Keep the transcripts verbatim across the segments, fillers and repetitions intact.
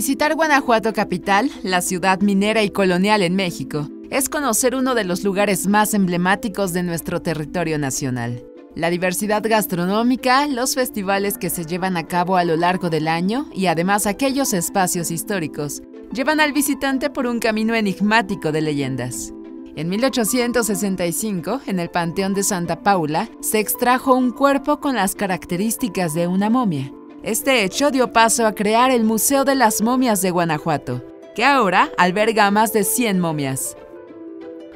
Visitar Guanajuato capital, la ciudad minera y colonial en México, es conocer uno de los lugares más emblemáticos de nuestro territorio nacional. La diversidad gastronómica, los festivales que se llevan a cabo a lo largo del año y además aquellos espacios históricos, llevan al visitante por un camino enigmático de leyendas. En mil ochocientos sesenta y cinco, en el Panteón de Santa Paula, se extrajo un cuerpo con las características de una momia. Este hecho dio paso a crear el Museo de las Momias de Guanajuato, que ahora alberga más de cien momias.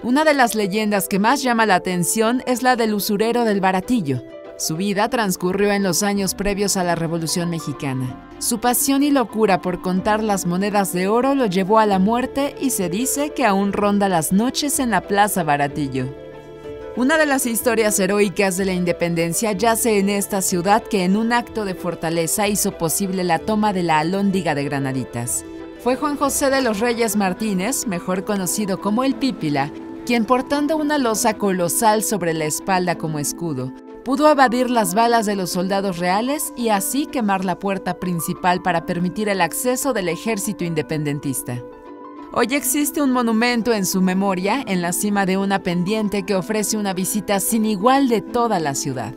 Una de las leyendas que más llama la atención es la del usurero del Baratillo. Su vida transcurrió en los años previos a la Revolución Mexicana. Su pasión y locura por contar las monedas de oro lo llevó a la muerte y se dice que aún ronda las noches en la Plaza Baratillo. Una de las historias heroicas de la independencia yace en esta ciudad que en un acto de fortaleza hizo posible la toma de la Alhóndiga de Granaditas. Fue Juan José de los Reyes Martínez, mejor conocido como el Pípila, quien portando una losa colosal sobre la espalda como escudo, pudo evadir las balas de los soldados reales y así quemar la puerta principal para permitir el acceso del ejército independentista. Hoy existe un monumento en su memoria en la cima de una pendiente que ofrece una visita sin igual de toda la ciudad.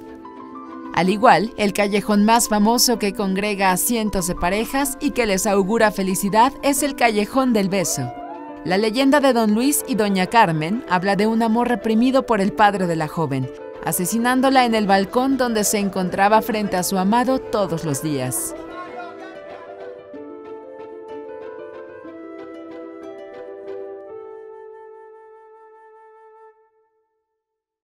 Al igual, el callejón más famoso que congrega a cientos de parejas y que les augura felicidad es el Callejón del Beso. La leyenda de Don Luis y Doña Carmen habla de un amor reprimido por el padre de la joven, asesinándola en el balcón donde se encontraba frente a su amado todos los días.